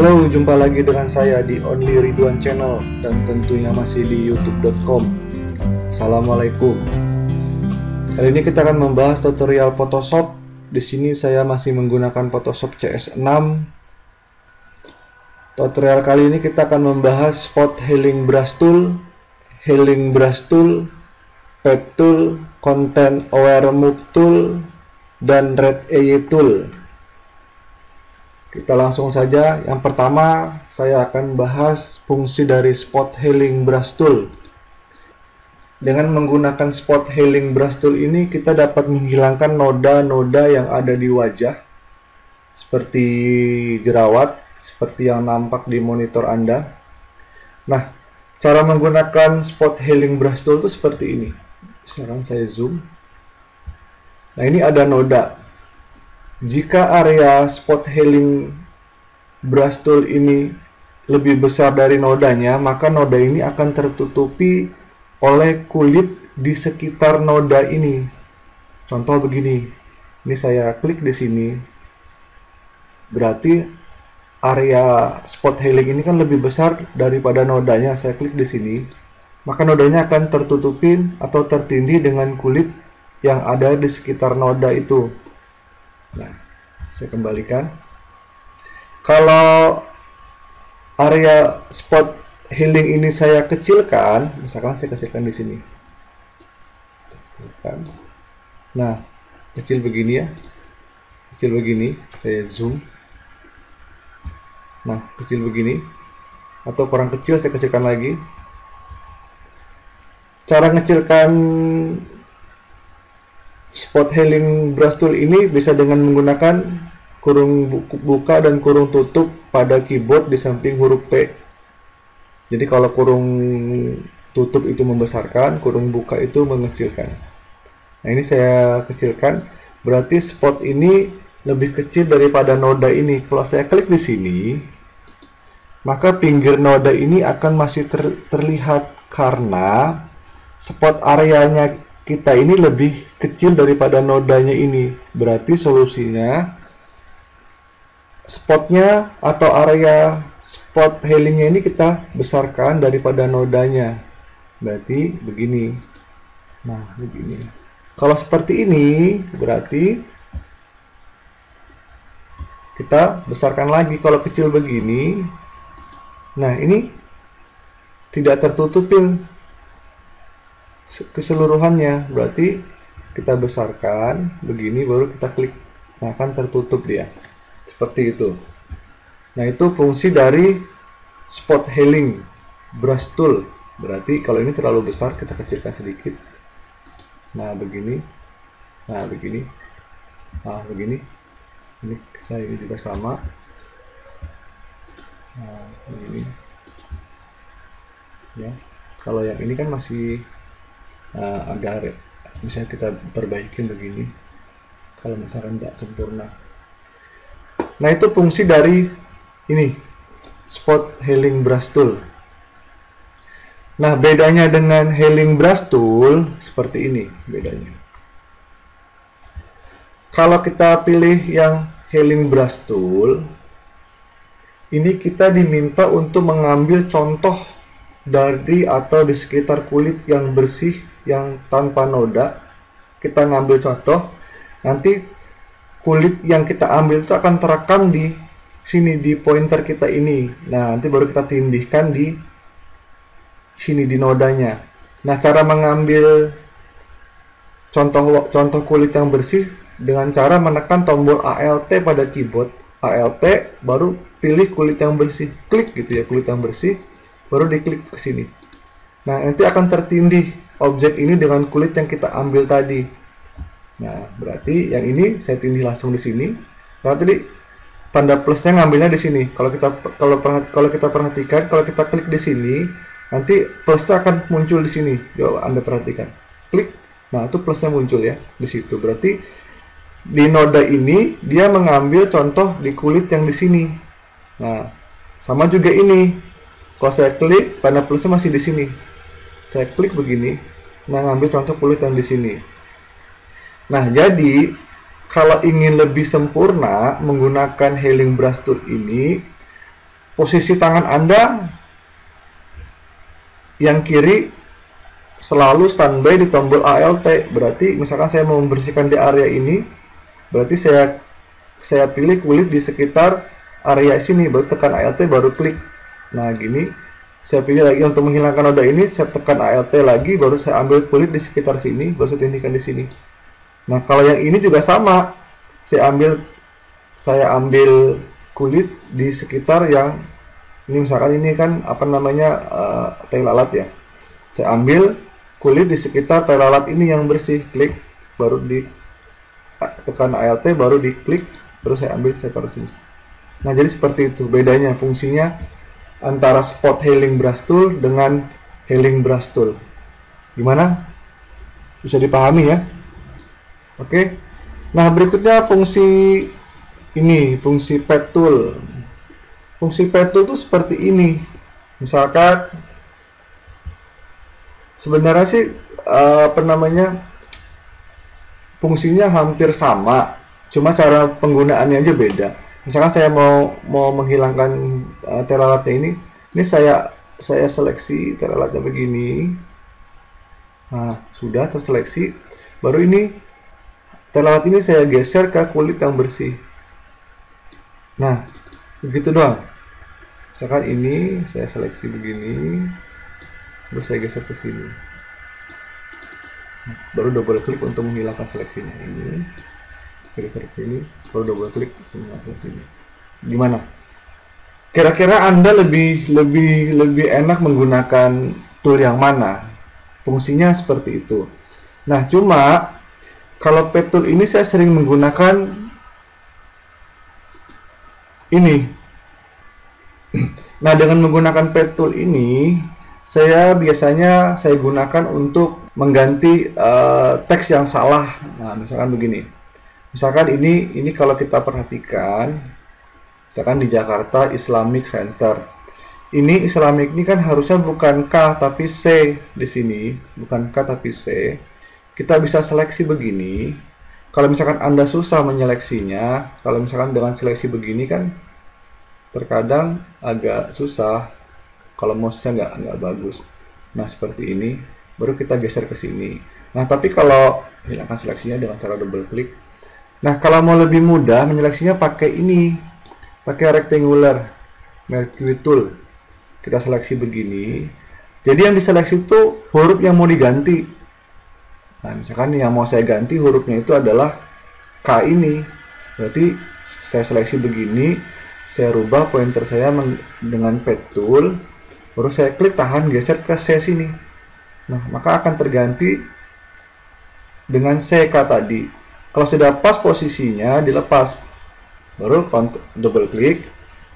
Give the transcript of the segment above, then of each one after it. Halo, jumpa lagi dengan saya di Only Riduan Channel dan tentunya masih di youtube.com. Assalamualaikum. Kali ini kita akan membahas tutorial Photoshop. Di sini saya masih menggunakan Photoshop CS6. Tutorial kali ini kita akan membahas Spot Healing Brush Tool, Healing Brush Tool, Patch Tool, Content-Aware Move Tool, dan Red Eye Tool. Kita langsung saja. Yang pertama, saya akan bahas fungsi dari Spot Healing Brush Tool. Dengan menggunakan Spot Healing Brush Tool ini, kita dapat menghilangkan noda-noda yang ada di wajah, seperti jerawat, seperti yang nampak di monitor Anda. Nah, cara menggunakan Spot Healing Brush Tool itu seperti ini. Sekarang saya zoom. Nah, ini ada noda. Jika area Spot Healing Brush Tool ini lebih besar dari nodanya, maka noda ini akan tertutupi oleh kulit di sekitar noda ini. Contoh begini. Ini saya klik di sini. Berarti area Spot Healing ini kan lebih besar daripada nodanya. Saya klik di sini. Maka nodanya akan tertutupin atau tertindih dengan kulit yang ada di sekitar noda itu. Nah, saya kembalikan. Kalau area Spot Healing ini saya kecilkan, misalkan saya kecilkan di sini. Nah, kecil begini ya. Kecil begini, saya zoom. Nah, kecil begini. Atau kurang kecil, saya kecilkan lagi. Cara ngecilkan Spot Healing Brush Tool ini bisa dengan menggunakan kurung buka dan kurung tutup pada keyboard di samping huruf P. Jadi kalau kurung tutup itu membesarkan, kurung buka itu mengecilkan. Nah, ini saya kecilkan. Berarti spot ini lebih kecil daripada noda ini. Kalau saya klik di sini, maka pinggir noda ini akan masih terlihat karena spot areanya kita ini lebih kecil daripada nodanya ini. Berarti solusinya spotnya atau area Spot Healingnya ini kita besarkan daripada nodanya. Berarti begini. Nah, begini. Kalau seperti ini berarti kita besarkan lagi. Kalau kecil begini, nah ini tidak tertutupin keseluruhannya, berarti kita besarkan begini baru kita klik, nah akan tertutup dia seperti itu. Nah, itu fungsi dari Spot Healing Brush Tool. Berarti kalau ini terlalu besar kita kecilkan sedikit. Nah, begini. Nah, begini. Nah, begini. Ini saya ini juga sama. Nah, begini. Ya. Kalau yang ini kan masih agak red, misalnya kita perbaikin begini kalau misalkan tidak sempurna. Nah, itu fungsi dari ini Spot Healing Brush Tool. Nah, bedanya dengan Healing Brush Tool seperti ini bedanya. Kalau kita pilih yang Healing Brush Tool ini, kita diminta untuk mengambil contoh dari atau di sekitar kulit yang bersih yang tanpa noda. Kita ngambil contoh, nanti kulit yang kita ambil itu akan terekam di sini, di pointer kita ini. Nah, nanti baru kita tindihkan di sini di nodanya. Nah, cara mengambil contoh kulit yang bersih dengan cara menekan tombol ALT pada keyboard. ALT baru pilih kulit yang bersih, klik gitu ya, kulit yang bersih baru diklik ke sini. Nah, nanti akan tertindih objek ini dengan kulit yang kita ambil tadi. Nah, berarti yang ini saya tindih langsung di sini. Karena tadi tanda plusnya ngambilnya di sini. Kalau kita perhatikan, kalau kita klik di sini, nanti plusnya akan muncul di sini. Coba Anda perhatikan. Klik. Nah, itu plusnya muncul ya di situ. Berarti di noda ini dia mengambil contoh di kulit yang di sini. Nah, sama juga ini. Kalau saya klik, tanda plusnya masih di sini. Saya klik begini, nah ngambil contoh kulit yang di sini. Nah, jadi kalau ingin lebih sempurna menggunakan Healing Brush Tool ini, posisi tangan Anda yang kiri selalu standby di tombol ALT. Berarti misalkan saya mau membersihkan di area ini, berarti saya pilih kulit di sekitar area sini, baru tekan ALT baru klik. Nah gini, saya pilih lagi untuk menghilangkan noda ini, saya tekan ALT lagi, baru saya ambil kulit di sekitar sini, baru saya tindikan di sini. Nah kalau yang ini juga sama, saya ambil kulit di sekitar yang ini, misalkan ini kan apa namanya tai lalat ya, saya ambil kulit di sekitar tai lalat ini yang bersih, klik, baru di tekan ALT baru diklik, terus saya ambil, saya taruh sini. Nah jadi seperti itu bedanya fungsinya antara Spot Healing Brush Tool dengan Healing Brush Tool. Gimana? Bisa dipahami ya? Oke. Nah berikutnya fungsi ini, fungsi Patch Tool. Fungsi Patch Tool itu seperti ini. Misalkan sebenarnya sih apa namanya, fungsinya hampir sama, cuma cara penggunaannya aja beda. Misalkan saya mau menghilangkan tai lalatnya ini saya seleksi tai lalatnya begini. Nah, sudah terseleksi. Baru ini tai lalat ini saya geser ke kulit yang bersih. Nah, begitu doang. Misalkan ini saya seleksi begini, terus saya geser ke sini. Baru double klik untuk menghilangkan seleksinya ini, seleksi ini, baru double klik untuk menghilangkan sini. Gimana? Kira-kira Anda lebih enak menggunakan tool yang mana? Fungsinya seperti itu. Nah, cuma kalau Patch Tool ini saya sering menggunakan ini. Nah, dengan menggunakan Patch Tool ini, saya biasanya gunakan untuk mengganti teks yang salah. Nah, misalkan begini. Misalkan ini kalau kita perhatikan, misalkan di Jakarta Islamic Center. Ini Islamic ini kan harusnya bukan K tapi C di sini, bukan K tapi C. Kita bisa seleksi begini. Kalau misalkan Anda susah menyeleksinya, kalau misalkan dengan seleksi begini kan terkadang agak susah. Kalau mouse-nya nggak bagus. Nah, seperti ini. Baru kita geser ke sini. Nah, tapi kalau hilangkan seleksinya dengan cara double klik. Nah, kalau mau lebih mudah menyeleksinya pakai ini. Pakai rectangular mercury tool. Kita seleksi begini. Jadi yang diseleksi itu huruf yang mau diganti. Nah, misalkan yang mau saya ganti hurufnya itu adalah K ini. Berarti saya seleksi begini. Saya rubah pointer saya dengan Patch Tool. Baru saya klik tahan geser ke C sini. Nah, maka akan terganti dengan CK tadi. Kalau sudah pas posisinya dilepas. Baru double klik.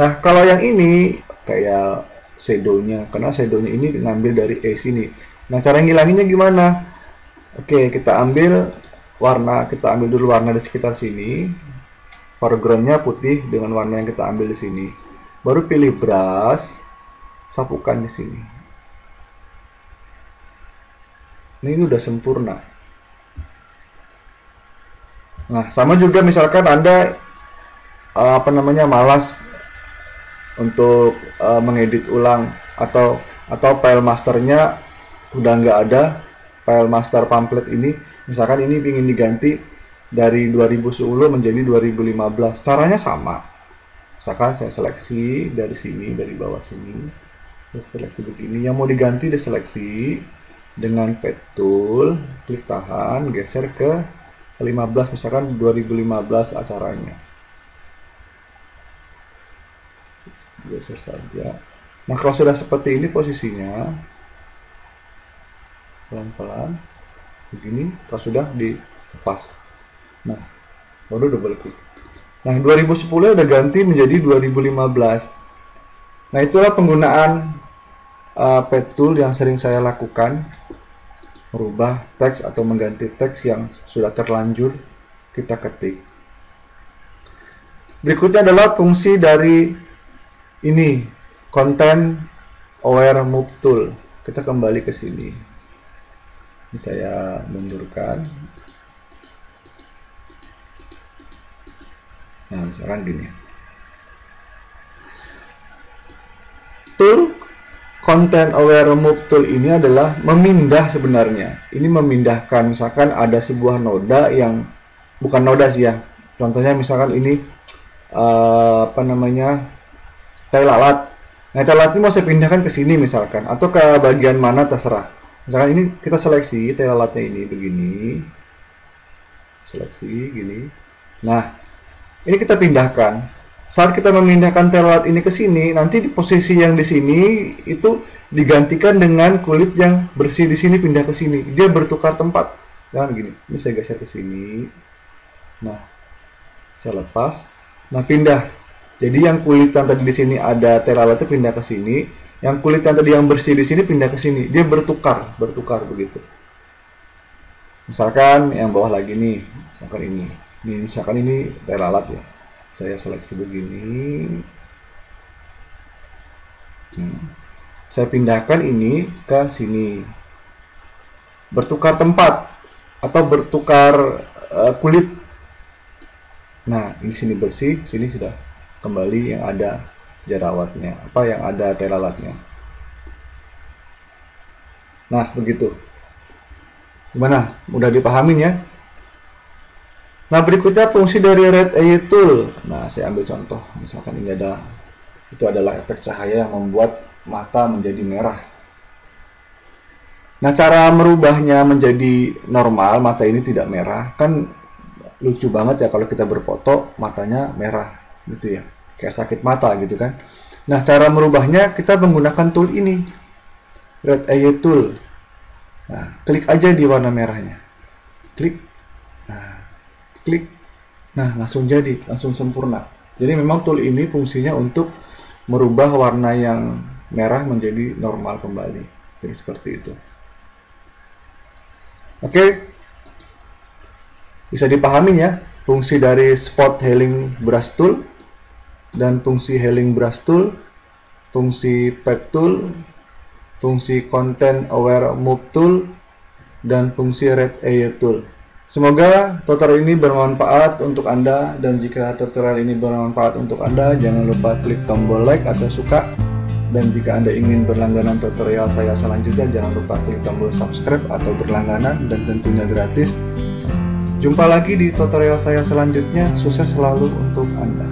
Nah, kalau yang ini kayak shadow-nya, karena shadow-nya ini ngambil dari E sini. Nah, cara ngilanginnya gimana? Oke, kita ambil dulu warna di sekitar sini. Foreground-nya putih dengan warna yang kita ambil di sini. Baru pilih brush, sapukan di sini. Ini udah sempurna. Nah, sama juga misalkan Anda apa namanya malas untuk mengedit ulang atau file masternya udah nggak ada, file master pamflet ini, misalkan ini ingin diganti dari 2010 menjadi 2015. Caranya sama. Misalkan saya seleksi dari sini, dari bawah sini. Saya seleksi begini, yang mau diganti diseleksi dengan Patch Tool, klik tahan, geser ke 15, misalkan 2015 acaranya. Geser saja. Nah, kalau sudah seperti ini posisinya, pelan-pelan, begini, kalau sudah dilepas. Nah, baru double klik. Nah, 2010 udah ganti menjadi 2015. Nah, itulah penggunaan Patch Tool yang sering saya lakukan, merubah teks atau mengganti teks yang sudah terlanjur kita ketik. Berikutnya adalah fungsi dari ini, Content-Aware Move Tool. Kita kembali ke sini. Ini saya mundurkan. Nah, misalkan gini. Content-Aware Move Tool ini adalah memindah sebenarnya. Ini memindahkan, misalkan ada sebuah noda yang bukan noda sih ya. Contohnya misalkan ini apa namanya tai lalat. Nah, tai lalat ini mau saya pindahkan ke sini misalkan, atau ke bagian mana terserah. Misalkan ini kita seleksi tai lalatnya ini begini, seleksi gini. Nah, ini kita pindahkan. Saat kita memindahkan tai lalat ini ke sini, nanti di posisi yang di sini itu digantikan dengan kulit yang bersih di sini pindah ke sini. Dia bertukar tempat. Jangan gini. Ini saya geser ke sini. Nah, saya lepas. Nah, pindah. Jadi yang kulit yang tadi di sini ada tai lalat itu pindah ke sini. Yang kulit yang tadi yang bersih di sini pindah ke sini. Dia bertukar begitu. Misalkan yang bawah lagi nih, misalkan ini. Ini misalkan ini tai lalat ya. Saya seleksi begini, saya pindahkan ini ke sini, bertukar tempat atau bertukar kulit. Nah, ini sini bersih, sini sudah kembali yang ada jerawatnya, apa yang ada tai lalatnya. Nah, begitu. Gimana? Mudah dipahamin ya? Nah, berikutnya fungsi dari Red Eye Tool. Nah, saya ambil contoh. Misalkan ini ada, itu adalah efek cahaya yang membuat mata menjadi merah. Nah, cara merubahnya menjadi normal, mata ini tidak merah. Kan lucu banget ya kalau kita berfoto, matanya merah. Gitu ya, kayak sakit mata gitu kan. Nah, cara merubahnya kita menggunakan tool ini. Red Eye Tool. Nah, klik aja di warna merahnya. Klik. Nah. Klik. Nah, langsung jadi, langsung sempurna. Jadi memang tool ini fungsinya untuk merubah warna yang merah menjadi normal kembali. Jadi seperti itu. Oke. Bisa dipahami ya fungsi dari Spot Healing Brush Tool dan fungsi Healing Brush Tool, fungsi Patch Tool, fungsi Content Aware Move Tool, dan fungsi Red Eye Tool. Semoga tutorial ini bermanfaat untuk Anda, dan jika tutorial ini bermanfaat untuk Anda, jangan lupa klik tombol like atau suka. Dan jika Anda ingin berlangganan tutorial saya selanjutnya, jangan lupa klik tombol subscribe atau berlangganan, dan tentunya gratis. Jumpa lagi di tutorial saya selanjutnya, sukses selalu untuk Anda.